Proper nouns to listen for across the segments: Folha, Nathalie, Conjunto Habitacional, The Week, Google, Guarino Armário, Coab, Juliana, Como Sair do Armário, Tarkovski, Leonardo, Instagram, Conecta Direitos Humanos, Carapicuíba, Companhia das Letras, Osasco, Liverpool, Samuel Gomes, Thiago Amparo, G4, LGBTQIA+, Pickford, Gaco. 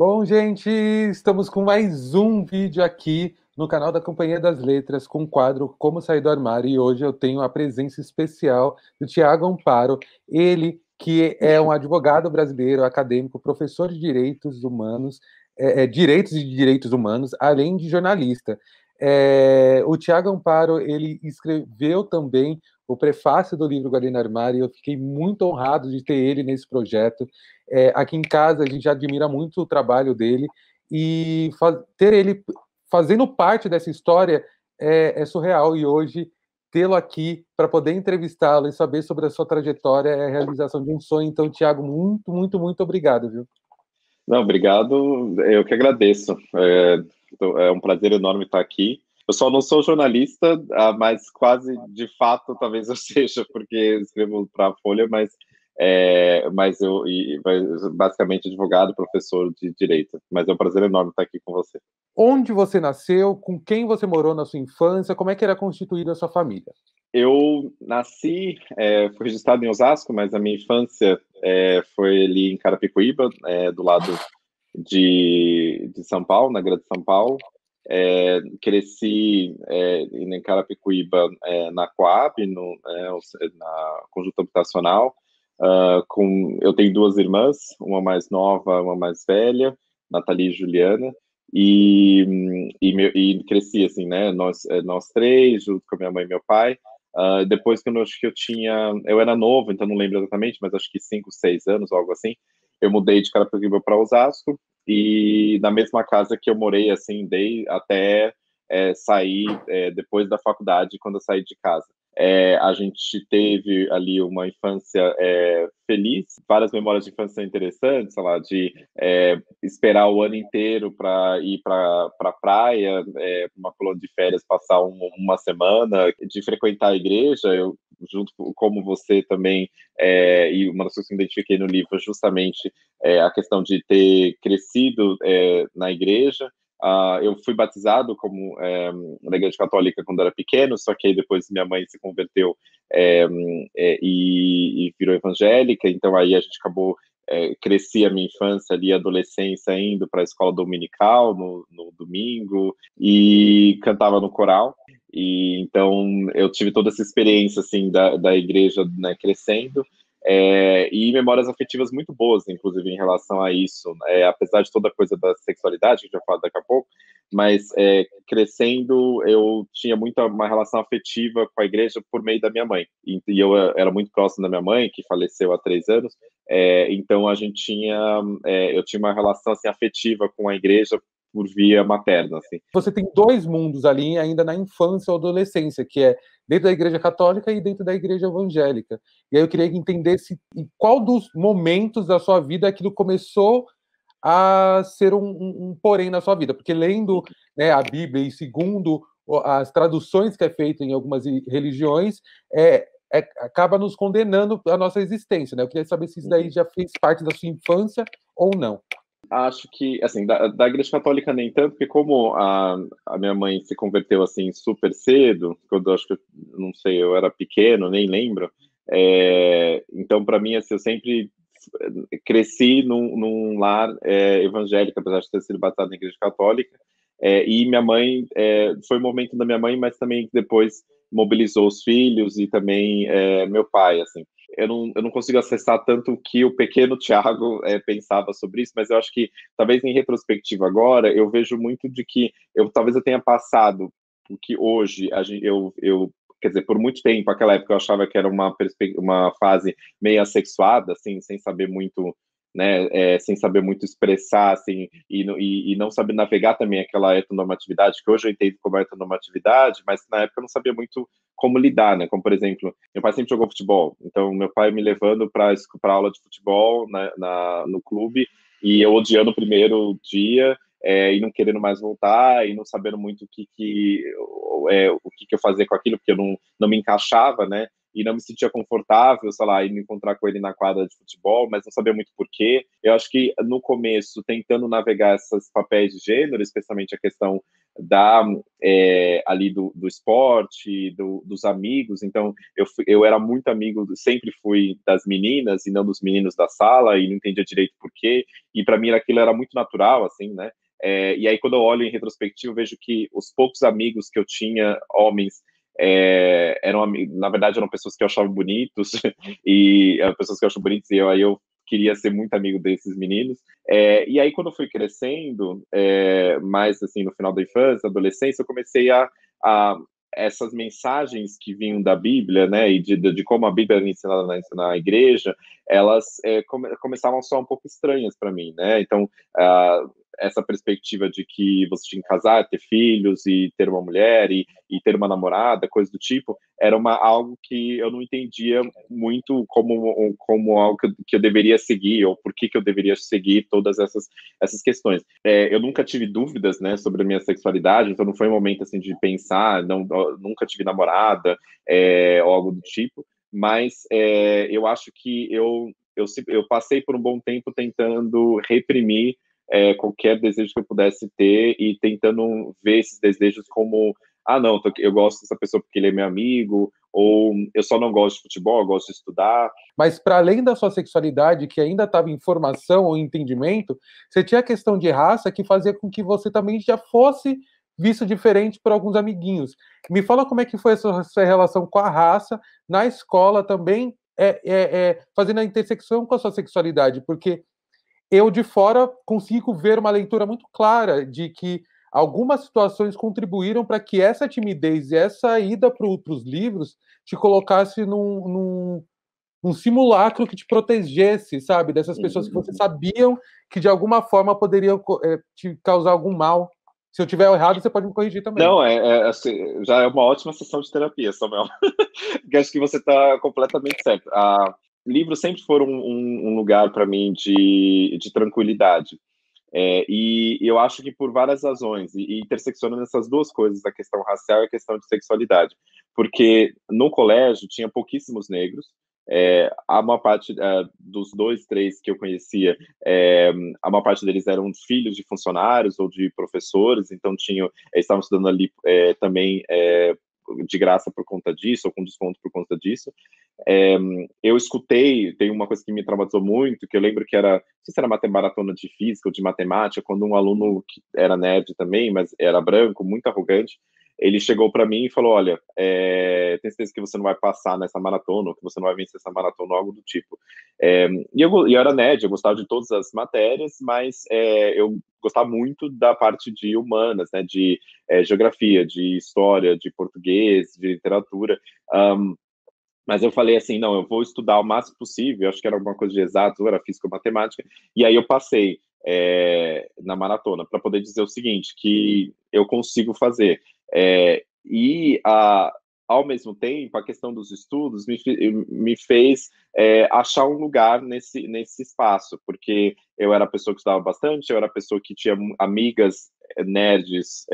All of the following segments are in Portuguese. Bom, gente, estamos com mais um vídeo aqui no canal da Companhia das Letras, com o quadro Como Sair do Armário, e hoje eu tenho a presença especial do Thiago Amparo, ele que é um advogado brasileiro, acadêmico, professor de Direitos Humanos, além de jornalista. O Thiago Amparo, ele escreveu também o prefácio do livro Guarino Armário, e eu fiquei muito honrado de ter ele nesse projeto. Aqui em casa a gente já admira muito o trabalho dele, e ter ele fazendo parte dessa história é surreal, e hoje tê-lo aqui para poder entrevistá-lo e saber sobre a sua trajetória é a realização de um sonho. Então, Thiago, muito, muito, muito obrigado, viu? Não, obrigado, eu que agradeço. É um prazer enorme estar aqui. Eu só não sou jornalista, mas quase de fato talvez eu seja, porque eu escrevo para a Folha, mas eu basicamente advogado, professor de direito. Mas é um prazer enorme estar aqui com você. Onde você nasceu? Com quem você morou na sua infância? Como é que era constituída a sua família? Eu nasci, fui registrado em Osasco, mas a minha infância foi ali em Carapicuíba, do lado de São Paulo, na Grande São Paulo. Cresci em Carapicuíba, na Coab, na Conjunto Habitacional. Eu tenho duas irmãs, uma mais nova, uma mais velha, Nathalie e Juliana, e cresci assim, né? Nós três, junto com a minha mãe e meu pai. Depois que eu era novo, então não lembro exatamente, mas acho que 5, 6 anos, algo assim, eu mudei de Carapicuíba para Osasco, e na mesma casa que eu morei, assim, até sair depois da faculdade, quando eu saí de casa. A gente teve ali uma infância feliz, várias memórias de infância interessantes, sei lá, de esperar o ano inteiro para ir para a praia, uma colônia de férias, passar uma semana, de frequentar a igreja. Eu, junto como você também, e uma das coisas que me identifiquei no livro é justamente a questão de ter crescido na igreja. Eu fui batizado como na Igreja Católica quando era pequeno, só que aí depois minha mãe se converteu e virou evangélica, então aí a gente acabou, cresci a minha infância ali, adolescência, indo para a escola dominical no domingo, e cantava no coral, e então eu tive toda essa experiência assim da igreja, né, crescendo. E memórias afetivas muito boas, inclusive, em relação a isso, apesar de toda a coisa da sexualidade, que eu já falo daqui a pouco, mas crescendo eu tinha uma relação afetiva com a igreja por meio da minha mãe, e eu era muito próximo da minha mãe, que faleceu há 3 anos, então eu tinha uma relação assim, afetiva com a igreja por via materna, assim. Você tem dois mundos ali, ainda na infância ou adolescência, que é dentro da igreja católica e dentro da igreja evangélica. E aí eu queria entender em qual dos momentos da sua vida aquilo começou a ser um porém na sua vida, porque lendo, né, a Bíblia, e segundo as traduções que é feita em algumas religiões, acaba nos condenando a nossa existência, né? Eu queria saber se isso daí já fez parte da sua infância ou não. Acho que, assim, da Igreja Católica nem tanto, porque como a minha mãe se converteu, assim, super cedo, quando eu acho que, não sei, eu era pequeno, nem lembro, então, para mim, assim, eu sempre cresci num lar evangélico, apesar de ter sido batizado na Igreja Católica, e minha mãe, foi o momento da minha mãe, mas também depois mobilizou os filhos e também meu pai, assim. Eu não consigo acessar tanto o que o pequeno Thiago pensava sobre isso, mas eu acho que, talvez em retrospectiva agora, eu vejo muito de que talvez eu tenha passado o que hoje, quer dizer, por muito tempo, aquela época eu achava que era uma fase meio assexuada, assim, sem saber muito, né, sem saber muito expressar, assim, e não saber navegar também aquela heteronormatividade, que hoje eu entendo como heteronormatividade, mas na época eu não sabia muito como lidar, né, como, por exemplo, meu pai sempre jogou futebol, então meu pai me levando para aula de futebol no clube, e eu odiando o primeiro dia, e não querendo mais voltar, e não sabendo muito o que eu fazia com aquilo, porque eu não me encaixava, né, e não me sentia confortável, sei lá, ir me encontrar com ele na quadra de futebol, mas não sabia muito porquê. Eu acho que no começo, tentando navegar esses papéis de gênero, especialmente a questão do esporte, dos amigos. Então, eu era muito amigo, sempre fui das meninas e não dos meninos da sala, e não entendia direito por quê, e para mim aquilo era muito natural, assim, né? E aí, quando eu olho em retrospectiva, eu vejo que os poucos amigos que eu tinha, homens, na verdade eram pessoas que eu achava bonitos, e aí eu queria ser muito amigo desses meninos. E aí, quando eu fui crescendo, mais assim, no final da infância, adolescência, eu comecei a essas mensagens que vinham da Bíblia, né, e de como a Bíblia era ensinada na igreja, elas começavam a soar um pouco estranhas para mim, né? Então, essa perspectiva de que você tinha que casar, ter filhos e ter uma mulher e ter uma namorada, coisa do tipo, era algo que eu não entendia muito como algo que eu deveria seguir, ou por que eu deveria seguir todas essas questões. Eu nunca tive dúvidas, né, sobre a minha sexualidade, então não foi um momento assim de pensar, nunca tive namorada, ou algo do tipo, mas eu acho que eu passei por um bom tempo tentando reprimir qualquer desejo que eu pudesse ter e tentando ver esses desejos como, não, eu gosto dessa pessoa porque ele é meu amigo, ou eu só não gosto de futebol, eu gosto de estudar. Mas para além da sua sexualidade, que ainda estava em formação ou entendimento, você tinha a questão de raça que fazia com que você também já fosse visto diferente por alguns amiguinhos. Me fala como é que foi essa sua relação com a raça, na escola também, fazendo a intersecção com a sua sexualidade, porque eu, de fora, consigo ver uma leitura muito clara de que algumas situações contribuíram para que essa timidez e essa ida para os livros te colocasse num simulacro que te protegesse, sabe? Dessas pessoas que você sabiam que, de alguma forma, poderiam te causar algum mal. Se eu tiver errado, você pode me corrigir também. Não, assim, já é uma ótima sessão de terapia, Samuel. Acho que você está completamente certo. Livros sempre foram um lugar para mim de tranquilidade, e eu acho que por várias razões, e interseccionando essas duas coisas, a questão racial e a questão de sexualidade, porque no colégio tinha pouquíssimos negros, a maior parte dos 2, 3 que eu conhecia, a maior parte deles eram filhos de funcionários ou de professores, então estavam estudando ali também de graça por conta disso, ou com desconto por conta disso. Eu escutei, tem uma coisa que me traumatizou muito, que eu lembro que era, não sei se era maratona de física ou de matemática, quando um aluno que era nerd também, mas era branco, muito arrogante, ele chegou para mim e falou, olha, tenho certeza que você não vai passar nessa maratona, ou que você não vai vencer essa maratona, ou algo do tipo. E eu era nerd, eu gostava de todas as matérias, mas eu gostava muito da parte de humanas, né, de geografia, de história, de português, de literatura. Mas eu falei assim, não, eu vou estudar o máximo possível, acho que era alguma coisa de exatos, ou era física ou matemática, e aí eu passei na maratona, para poder dizer o seguinte, que eu consigo fazer. Ao mesmo tempo, a questão dos estudos me fez achar um lugar nesse espaço, porque eu era a pessoa que estudava bastante, eu era a pessoa que tinha amigas nerds,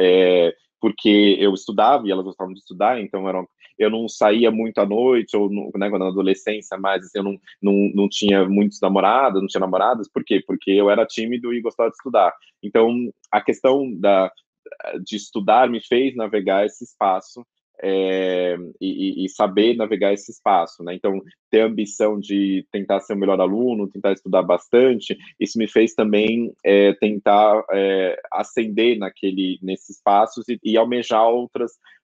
porque eu estudava e elas gostavam de estudar, então eu não saía muito à noite, ou né, na adolescência, mas assim, eu não tinha muitos namorados, não tinha namoradas, por quê? Porque eu era tímido e gostava de estudar. Então, a questão de estudar me fez navegar esse espaço, e saber navegar esse espaço, né? Então, ter a ambição de tentar ser o melhor aluno, tentar estudar bastante, isso me fez também tentar ascender nesses espaços e almejar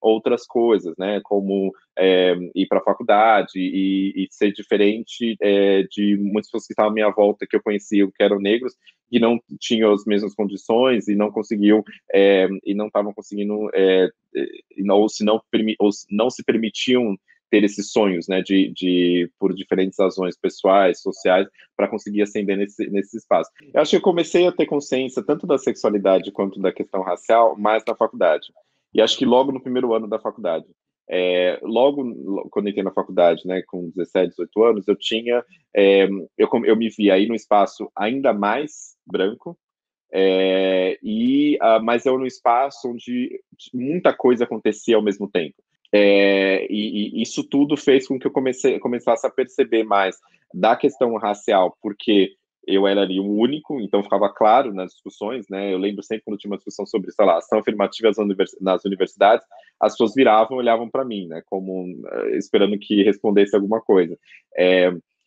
outras coisas, né? Como ir para a faculdade e ser diferente de muitas pessoas que estavam à minha volta, que eu conhecia, que eram negros, que não tinham as mesmas condições e não conseguiam, e não estavam conseguindo, ou não se permitiam ter esses sonhos, né, por diferentes razões pessoais, sociais, para conseguir ascender nesse espaço. Eu acho que eu comecei a ter consciência tanto da sexualidade quanto da questão racial, mas na faculdade. E acho que logo no primeiro ano da faculdade. Logo quando eu entrei na faculdade, né, com 17, 18 anos, eu me vi aí num espaço ainda mais branco, mas eu num espaço onde muita coisa acontecia ao mesmo tempo. E isso tudo fez com que eu começasse a perceber mais da questão racial, porque eu era ali o único, então ficava claro nas discussões, né? Eu lembro sempre quando tinha uma discussão sobre, sei lá, ação afirmativa nas universidades, as pessoas viravam e olhavam para mim, né? Como esperando que respondesse alguma coisa.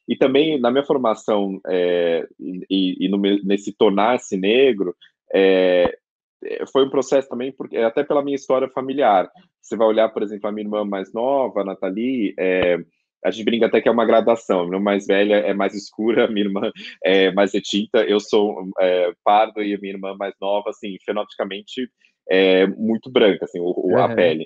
E também na minha formação nesse tornar-se negro, foi um processo também, porque até pela minha história familiar. Você vai olhar, por exemplo, a minha irmã mais nova, a Nathalie, a gente brinca até que é uma gradação. A minha irmã mais velha é mais escura, a minha irmã é mais retinta, eu sou pardo e a minha irmã mais nova, assim, fenotipicamente muito branca, assim, a pele.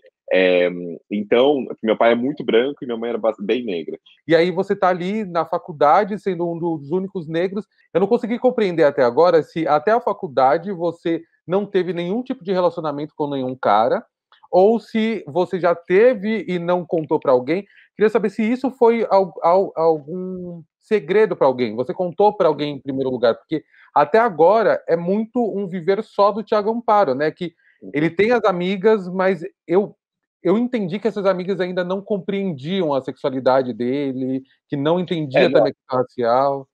Então, meu pai é muito branco e minha mãe era bem negra. E aí você tá ali na faculdade, sendo um dos únicos negros. Eu não consegui compreender até agora se até a faculdade você não teve nenhum tipo de relacionamento com nenhum cara, ou se você já teve e não contou para alguém. Queria saber se isso foi algum segredo para alguém. Você contou para alguém em primeiro lugar, porque até agora é muito um viver só do Thiago Amparo, né? Que ele tem as amigas, mas eu entendi que essas amigas ainda não compreendiam a sexualidade dele, que não entendiam também a questão racial.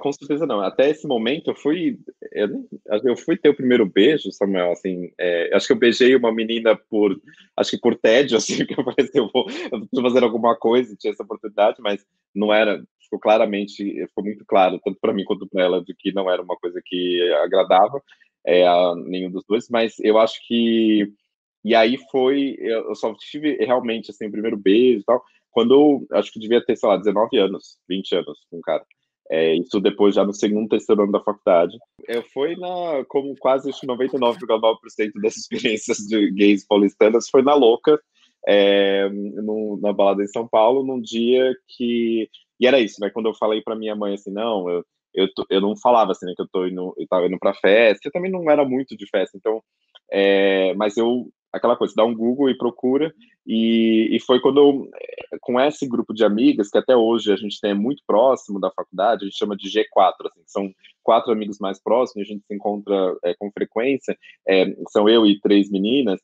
Com certeza não. Até esse momento eu fui ter o primeiro beijo, Samuel, assim, acho que eu beijei uma menina por tédio, assim, que eu falei assim, eu vou fazer alguma coisa, tinha essa oportunidade, mas não era, ficou muito claro, tanto para mim quanto para ela, de que não era uma coisa que agradava a nenhum dos dois, mas eu acho que, e aí foi, eu só tive realmente, assim, o primeiro beijo e tal, quando eu acho que devia ter, sei lá, 19 anos, 20 anos, com um cara. Isso depois, já no segundo, terceiro ano da faculdade. Foi como quase 99,9% das experiências de gays paulistanas, foi na louca, na balada em São Paulo, num dia que... E era isso, né? Quando eu falei pra minha mãe, assim, não, eu não falava, assim, né, que eu tava indo pra festa. Eu também não era muito de festa, então... mas eu... Aquela coisa, dá um Google e procura. E foi quando com esse grupo de amigas, que até hoje a gente tem muito próximo da faculdade, a gente chama de G4, assim, são 4 amigos mais próximos, a gente se encontra com frequência, são eu e 3 meninas,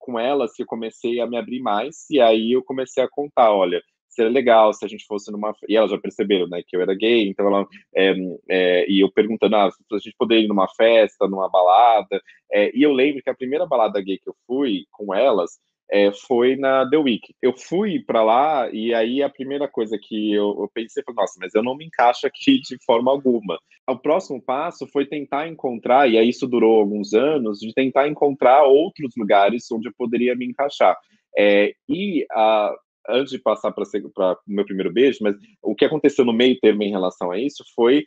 com elas que eu comecei a me abrir mais, e aí eu comecei a contar, olha, seria legal se a gente fosse numa... E elas já perceberam, né, que eu era gay, então ela... e eu perguntando, se a gente poderia ir numa festa, numa balada... e eu lembro que a primeira balada gay que eu fui com elas foi na The Week. Eu fui pra lá e aí a primeira coisa que eu pensei foi, nossa, mas eu não me encaixo aqui de forma alguma. O próximo passo foi tentar encontrar, e aí isso durou alguns anos, de tentar encontrar outros lugares onde eu poderia me encaixar. Antes de passar para o meu primeiro beijo, mas o que aconteceu no meio termo em relação a isso foi,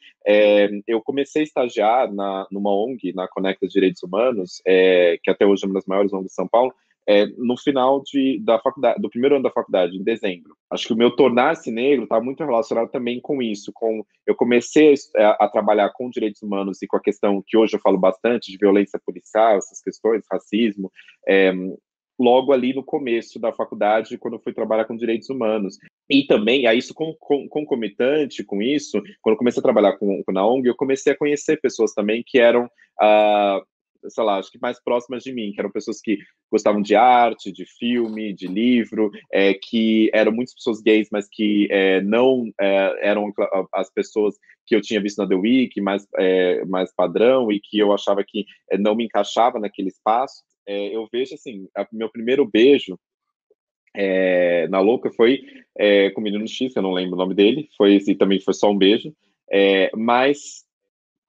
eu comecei a estagiar numa ONG, na Conecta Direitos Humanos, que até hoje é uma das maiores ONGs de São Paulo, no final da faculdade, do primeiro ano da faculdade, em dezembro. Acho que o meu tornar-se negro está muito relacionado também com isso, eu comecei a trabalhar com direitos humanos e com a questão que hoje eu falo bastante, de violência policial, essas questões, racismo, logo ali no começo da faculdade, quando eu fui trabalhar com direitos humanos. E também, isso concomitante com isso, quando eu comecei a trabalhar na ONG, eu comecei a conhecer pessoas também que eram, sei lá, acho que mais próximas de mim, que eram pessoas que gostavam de arte, de filme, de livro, que eram muitas pessoas gays, mas que não eram as pessoas que eu tinha visto na The Week, mais padrão, e que eu achava que não me encaixava naquele espaço. Eu vejo, assim, meu primeiro beijo na louca foi com o menino X, eu não lembro o nome dele, e também foi só um beijo, mas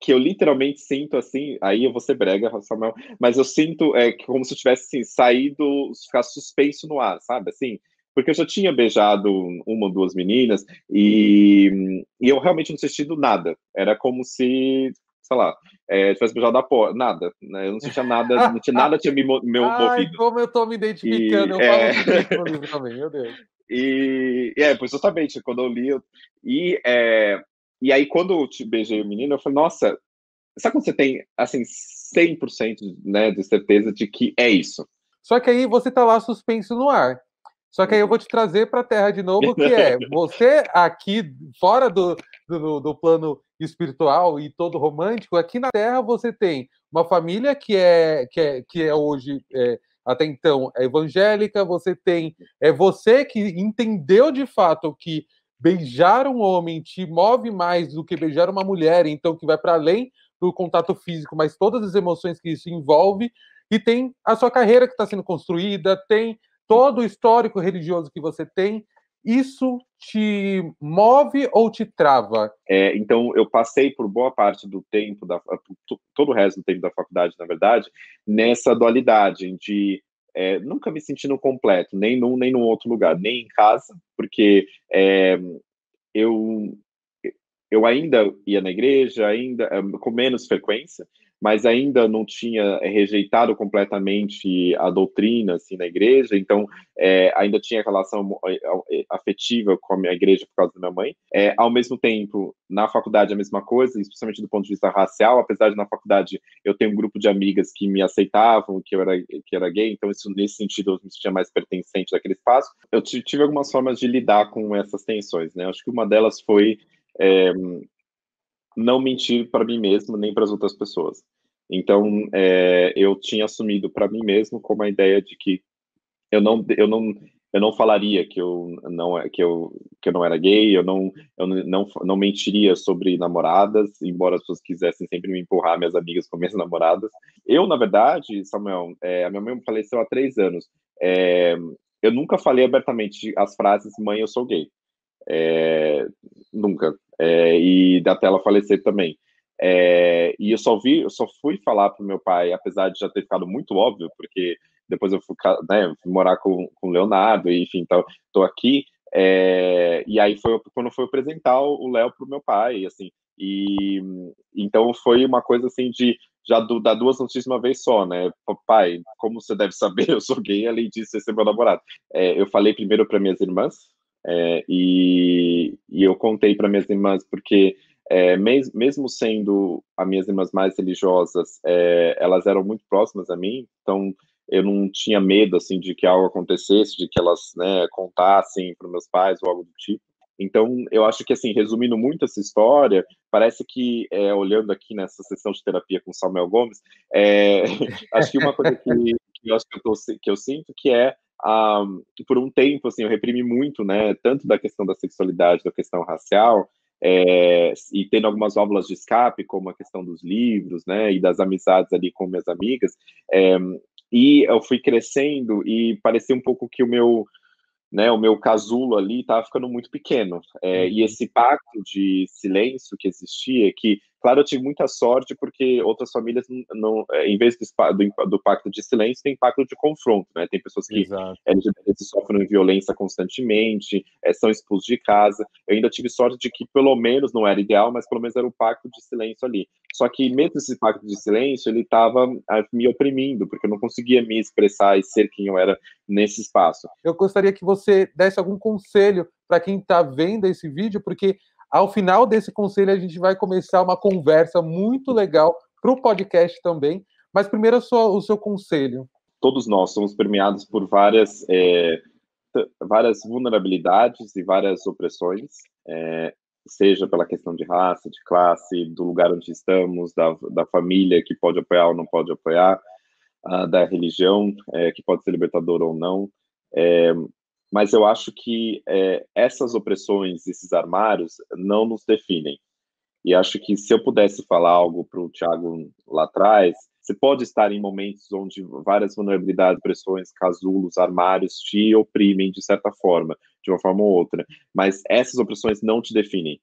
que eu literalmente sinto, assim, aí eu vou ser brega, Samuel, mas eu sinto como se eu tivesse, assim, saído, ficar suspenso no ar, sabe, assim, porque eu já tinha beijado uma ou duas meninas, e eu realmente não tinha sentido nada, era como se... sei lá, tivesse beijado da porra, nada, né? Eu não sentia nada, nada tinha me movido. Ai, como eu tô me identificando, eu falo isso no livro também, meu Deus. Pois justamente, quando eu li, e aí quando eu te beijei o menino, eu falei, nossa, sabe quando você tem, assim, 100%, né, de certeza de que é isso? Só que aí você tá lá suspenso no ar. Só que aí eu vou te trazer para a terra de novo, que você aqui, fora do plano espiritual e todo romântico, aqui na terra você tem uma família que é hoje até então é evangélica, você tem... É você que entendeu de fato que beijar um homem te move mais do que beijar uma mulher, então que vai para além do contato físico, mas todas as emoções que isso envolve, e tem a sua carreira que está sendo construída, tem todo o histórico religioso que você tem. Isso te move ou te trava? É, então, eu passei por boa parte do tempo, todo o resto do tempo da faculdade, na verdade, nessa dualidade de nunca me sentindo completo, nem num nem no outro lugar, nem em casa, porque eu ainda ia na igreja, ainda com menos frequência, mas ainda não tinha rejeitado completamente a doutrina, assim, na igreja, então ainda tinha relação afetiva com a minha igreja por causa da minha mãe. Ao mesmo tempo, na faculdade a mesma coisa, especialmente do ponto de vista racial, apesar de na faculdade eu ter um grupo de amigas que me aceitavam, que eu era gay, então isso, nesse sentido eu me sentia mais pertencente daquele espaço. Eu tive algumas formas de lidar com essas tensões, né? Acho que uma delas foi... não mentir para mim mesmo, nem para as outras pessoas. Então, eu tinha assumido para mim mesmo como a ideia de que eu não falaria que eu não era gay, eu não mentiria sobre namoradas, embora as pessoas quisessem sempre me empurrar, minhas amigas com minhas namoradas. Eu, na verdade, Samuel, a minha mãe faleceu há 3 anos. Eu nunca falei abertamente as frases, mãe, eu sou gay. Nunca. E até ela falecer também. E eu só fui falar pro meu pai, apesar de já ter ficado muito óbvio, porque depois eu fui, né, morar com o Leonardo, e, enfim, então, tô aqui. E aí foi quando eu fui apresentar o Léo pro meu pai, assim. E então foi uma coisa assim de já dar 2 notícias uma vez só, né? Pai, como você deve saber, eu sou gay, além disso, esse é meu namorado. Eu falei primeiro para minhas irmãs. E eu contei para minhas irmãs porque mesmo sendo as minhas irmãs mais religiosas, elas eram muito próximas a mim, então eu não tinha medo assim de que algo acontecesse, de que elas, né, contassem para meus pais ou algo do tipo. Então eu acho que, assim, resumindo muito essa história, parece que olhando aqui nessa sessão de terapia com Samuel Gomes, acho que uma coisa que eu sinto que é por um tempo, assim, eu reprimi muito, né, tanto da questão da sexualidade, da questão racial, e tendo algumas válvulas de escape, como a questão dos livros, né, e das amizades ali com minhas amigas, e eu fui crescendo e parecia um pouco que o meu casulo ali tava ficando muito pequeno, e esse pacto de silêncio que existia, que, claro, eu tive muita sorte, porque outras famílias, não, em vez do pacto de silêncio, tem pacto de confronto, né? Tem pessoas que LGBT sofrem violência constantemente, são expulsos de casa. Eu ainda tive sorte de que, pelo menos, não era ideal, mas pelo menos era o pacto de silêncio ali. Só que, mesmo esse pacto de silêncio, ele estava me oprimindo, porque eu não conseguia me expressar e ser quem eu era nesse espaço. Eu gostaria que você desse algum conselho para quem está vendo esse vídeo, porque ao final desse conselho a gente vai começar uma conversa muito legal para o podcast também. Mas primeiro o seu conselho. Todos nós somos permeados por várias vulnerabilidades e várias opressões, seja pela questão de raça, de classe, do lugar onde estamos, da família que pode apoiar ou não pode apoiar, da religião, que pode ser libertadora ou não. Mas eu acho que essas opressões, esses armários, não nos definem. E acho que se eu pudesse falar algo para o Thiago lá atrás, você pode estar em momentos onde várias vulnerabilidades, opressões, casulos, armários te oprimem de certa forma, de uma forma ou outra. Mas essas opressões não te definem.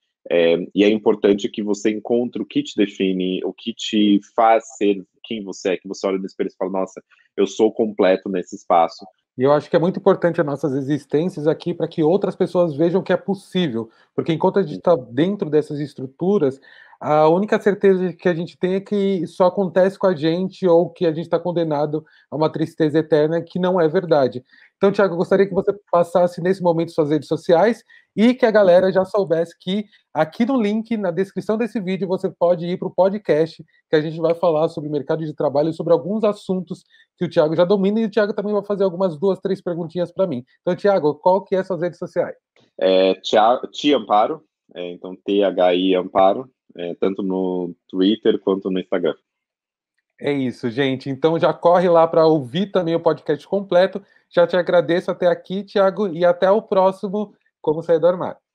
E é importante que você encontre o que te define, o que te faz ser quem você é, que você olha no espelho e fala, nossa, eu sou completo nesse espaço. E eu acho que é muito importante as nossas existências aqui para que outras pessoas vejam que é possível. Porque enquanto a gente está dentro dessas estruturas, a única certeza que a gente tem é que só acontece com a gente ou que a gente está condenado a uma tristeza eterna que não é verdade. Então, Thiago, eu gostaria que você passasse nesse momento suas redes sociais e que a galera já soubesse que aqui no link, na descrição desse vídeo, você pode ir para o podcast que a gente vai falar sobre mercado de trabalho, sobre alguns assuntos que o Thiago já domina, e o Thiago também vai fazer algumas 2, 3 perguntinhas para mim. Então, Thiago, qual que é suas redes sociais? Tia Amparo, então Thi Amparo, tanto no Twitter quanto no Instagram. É isso, gente. Então já corre lá para ouvir também o podcast completo. Já te agradeço até aqui, Thiago, e até o próximo Como Sair do Armário.